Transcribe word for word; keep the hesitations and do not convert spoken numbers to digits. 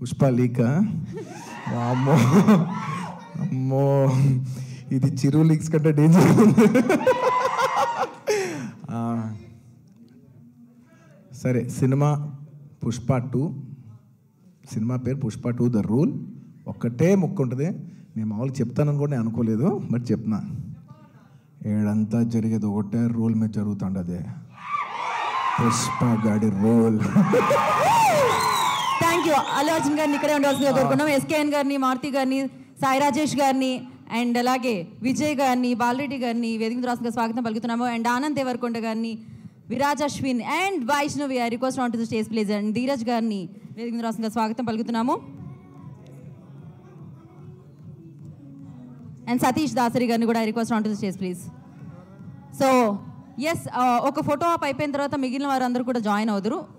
Pushpa leak అమ్మో అమ్మో ఇది చిరు లీక్స్ కంటే డేంజర్ ఉంది. సరే సినిమా పుష్ప టూ, సినిమా పేరు పుష్ప టూ ద రూల్. ఒక్కటే ముక్క ఉంటుంది, నేను మామూలుగా చెప్తానని కూడా నేను అనుకోలేదు, బట్ చెప్తున్నా. ఏడంతా జరిగేది ఒకటే రూల్ మీద జరుగుతుంది, అదే పుష్ప గాడి rule. Thank you. Allu Arjun గారిని ఇక్కడే ఉండాల్సిందిగా కోరుకున్నాం. ఎస్కేఎన్ గారిని, మారుతి గారిని, సాయి రాజేష్ గారిని అండ్ అలాగే విజయ్ గారిని, బాలరెడ్డి గారిని వేదిక రాష్ట్రంగా స్వాగతం పలుకుతున్నాము. అండ్ ఆనంద్ దేవరకొండ గారిని, Viraj Ashwin and Vaishnav I request on to the stage please. And Dheeraj గారిని వేదిక రాష్ట్రంగా స్వాగతం పలుకుతున్నాము. అండ్ సతీష్ దాసరి గారిని కూడా I request on to the stage please. So yes, ఒక ఫోటో ఆప్ అయిపోయిన తర్వాత మిగిలిన వారందరూ కూడా జాయిన్ అవుతారు.